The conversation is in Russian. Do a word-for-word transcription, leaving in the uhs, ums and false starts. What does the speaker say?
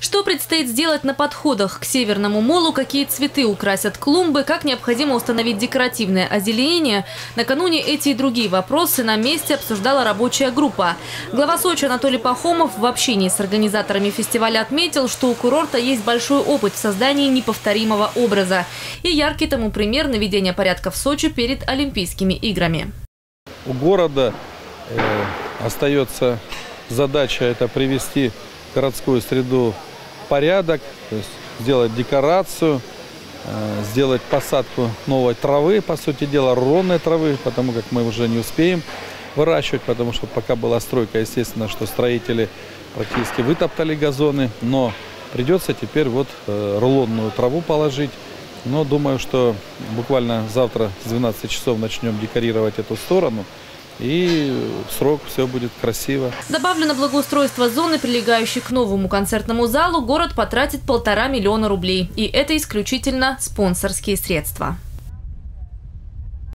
Что предстоит сделать на подходах к Северному молу, какие цветы украсят клумбы, как необходимо установить декоративное озеленение. Накануне эти и другие вопросы на месте обсуждала рабочая группа. Глава Сочи Анатолий Пахомов в общении с организаторами фестиваля отметил, что у курорта есть большой опыт в создании неповторимого образа. И яркий тому пример наведения порядка в Сочи перед Олимпийскими играми. У города э, остается задача это привести городскую среду в порядок, то есть сделать декорацию, э, сделать посадку новой травы, по сути дела, ронной травы, потому как мы уже не успеем выращивать, потому что пока была стройка, естественно, что строители практически вытоптали газоны, но придется теперь вот э, рулонную траву положить. Но думаю, что буквально завтра с двенадцати часов начнем декорировать эту сторону. И в срок все будет красиво. Добавлено благоустройство зоны, прилегающей к новому концертному залу. Город потратит полтора миллиона рублей. И это исключительно спонсорские средства.